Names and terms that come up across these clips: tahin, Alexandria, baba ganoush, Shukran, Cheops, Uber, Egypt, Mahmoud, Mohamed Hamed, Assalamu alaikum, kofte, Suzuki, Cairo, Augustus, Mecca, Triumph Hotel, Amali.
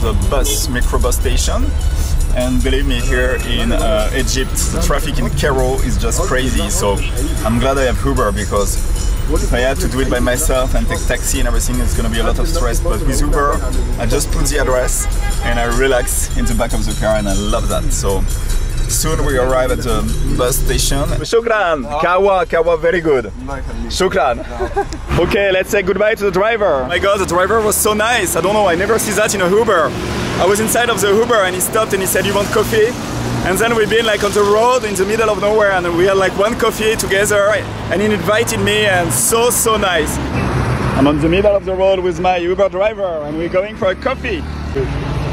the microbus station. And believe me, here in Egypt, the traffic in Cairo is just crazy. So I'm glad I have Uber, because if I had to do it by myself and take taxi and everything, it's going to be a lot of stress. But with Uber, I just put the address and I relax in the back of the car, and I love that. So soon we arrive at the bus station. Shukran, Kawa, very good. Shukran. Okay, let's say goodbye to the driver. Oh my God, the driver was so nice. I don't know, I never see that in a Uber. I was inside of the Uber and he stopped and he said, "You want coffee?" And then we've been like on the road in the middle of nowhere, and we had like one coffee together, and he invited me, and so nice. I'm on the middle of the road with my Uber driver and we're going for a coffee.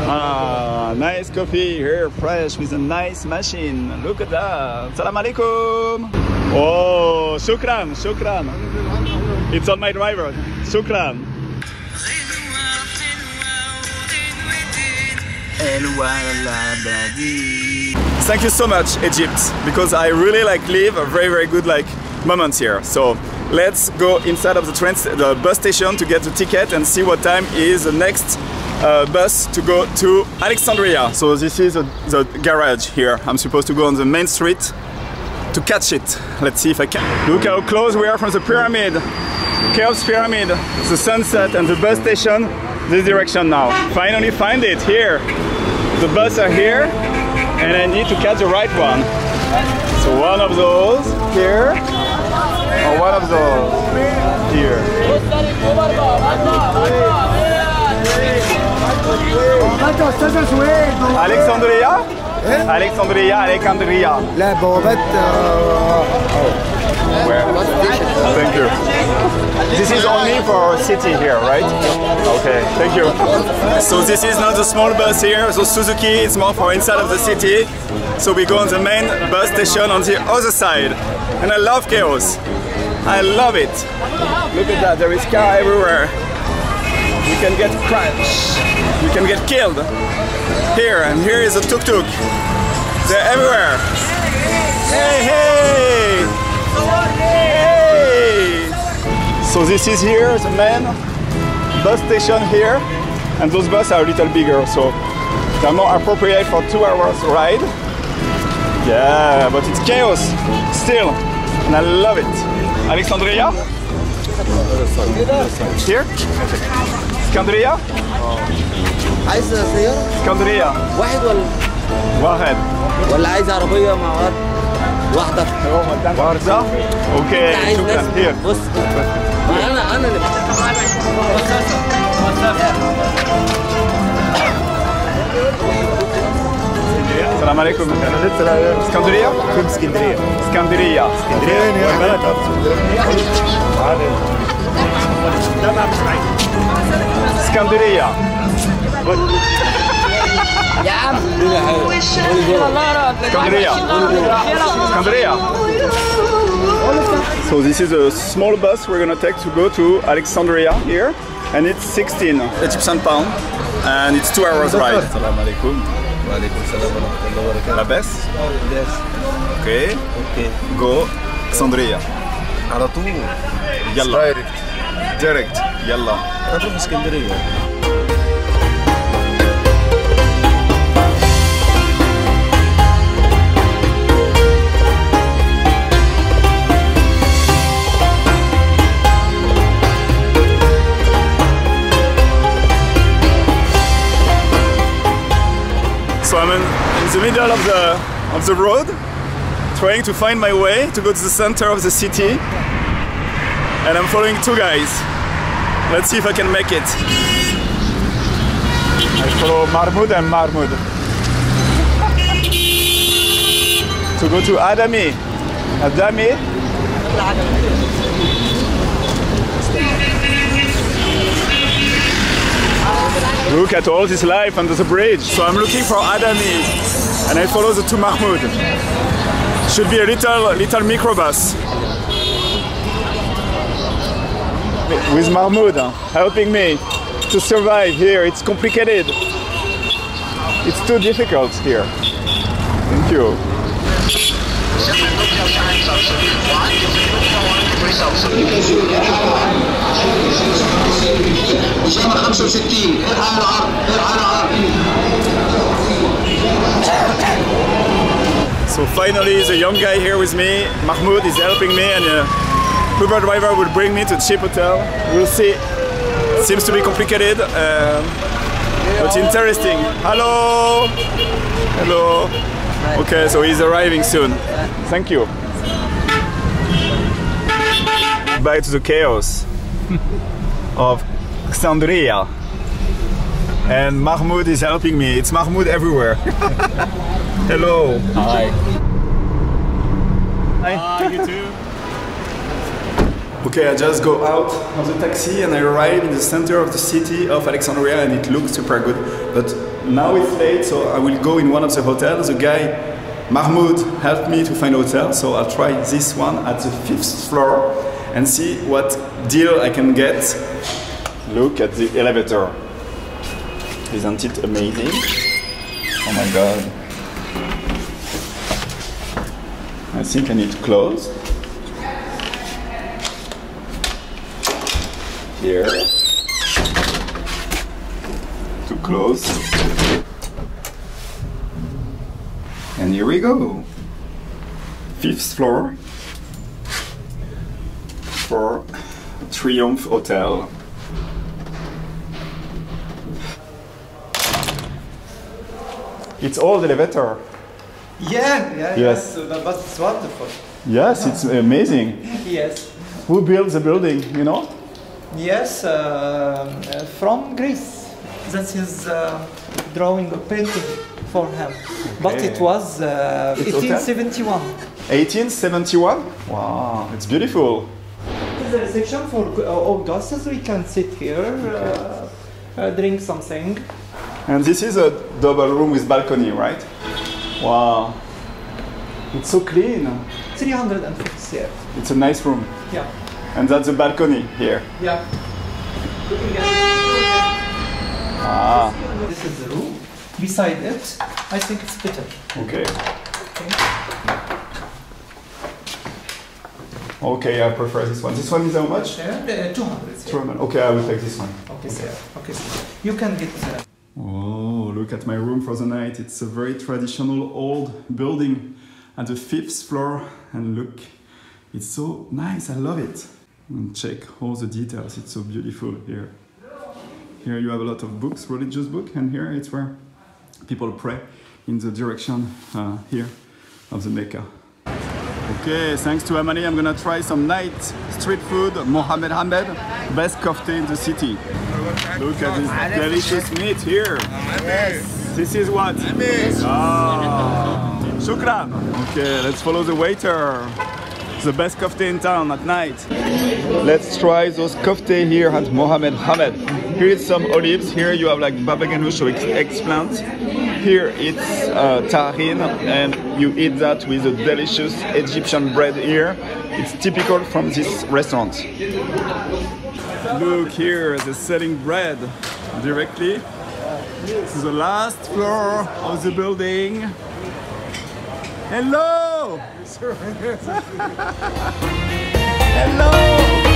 Ah, nice coffee here, fresh, with a nice machine. Look at that. Assalamu alaikum. Oh, shukran, shukran. It's on my driver. Shukran. Thank you so much, Egypt, because I really like live a very good like moments here. So let's go inside of the bus station to get the ticket and see what time is the next bus to go to Alexandria. So this is the garage here. I'm supposed to go on the main street to catch it. Let's see if I can. Look how close we are from the pyramid, Cheops pyramid, the sunset and the bus station, this direction now. Finally find it here. The buses are here and I need to catch the right one. So one of those here or one of those here. Alexandria? Alexandria, Alexandria. Thank you. This is only for city here, right? Okay, thank you. So this is not the small bus here, so Suzuki is more for inside of the city. So we go on the main bus station on the other side. And I love chaos. I love it. Look at that, there is car everywhere. You can get crashed, you can get killed. Here, and here is a tuk-tuk. They're everywhere. Hey, hey! Hey! So this is here, the main bus station here. And those buses are a little bigger, so they're more appropriate for 2 hours ride. Yeah, but it's chaos still, and I love it. Alexandria? Here? اسكندرية؟ عايز سيارة؟ اسكندرية واحد ولا؟ واحد ولا عايز عربية مع واحدة؟ واحدة؟ اوكي شكرا كتير بص أنا اللي السلام عليكم اسكندرية؟ اسكندرية اسكندرية اسكندرية اسكندرية يا عم اسكندرية اسكندرية. So this is a small bus we're gonna take to go to Alexandria here, and it's 16 Egyptian pound, and it's 2 hours ride. السلام عليكم وعليكم السلام ورحمة الله وبركاته. لاباس؟ لاباس. Okay. Okay. Go Alexandria. على طول. يلا. Direct. يلا. نروح اسكندرية. So I'm in the middle of the road, trying to find my way to go to the center of the city. And I'm following two guys. Let's see if I can make it. I follow Mahmoud and Mahmoud. To go to Adami. Adami. Look at all this life under the bridge. So I'm looking for Adami. And I follow the two Mahmoud. Should be a little microbus. With Mahmoud helping me to survive here. It's complicated. It's too difficult here. Thank you. So finally, the young guy here with me, Mahmoud, is helping me, and Uber driver will bring me to the cheap hotel. We'll see. It seems to be complicated, but interesting. Hello! Hello! Okay, so he's arriving soon. Thank you. Back to the chaos of Alexandria. And Mahmoud is helping me. It's Mahmoud everywhere. Hello. Hi. Hi. You too. Okay, I just go out of the taxi and I arrive in the center of the city of Alexandria, and it looks super good. But now it's late, so I will go in one of the hotels. The guy, Mahmoud, helped me to find a hotel, so I'll try this one at the 5th floor and see what deal I can get. Look at the elevator. Isn't it amazing? Oh my god. I think I need to close. Here. To close. And here we go. 5th floor. For Triumph Hotel. It's old elevator. Yeah. So that's wonderful. Yes, it's amazing. Yes. Who built the building, you know? Yes, from Greece. That is drawing or painting for him. Okay. But it was 1871. 1871? Wow, it's beautiful. This is a reception for Augustus. We can sit here, okay. Drink something. And this is a double room with balcony, right? Wow. It's so clean. 350, yeah. It's a nice room. Yeah. And that's a balcony here. Yeah. Ah. This is the room. Beside it, I think it's better. Okay. Okay, I prefer this one. This one is how much? 200. 200. Okay, I will take this one. Okay, sir. Okay. You can get that. Oh, look at my room for the night. It's a very traditional old building at the 5th floor. And look, it's so nice. I love it. And check all the details. It's so beautiful here. Here you have a lot of books, religious books. And here it's where people pray in the direction here of the Mecca. Okay, thanks to Amali, I'm gonna try some night street food. Mohamed Hamed, best kofte in the city. Look at this delicious meat here. Yes. This is what? Ah. Shukran. Okay, let's follow the waiter. It's the best kofte in town at night. Let's try those kofte here at Mohamed Hamed. Here is some olives. Here you have like baba ganoush or eggplant. Here it's tahin, and you eat that with a delicious Egyptian bread here. It's typical from this restaurant. Look here, they're selling bread directly. This is the last floor of the building. Hello! Hello!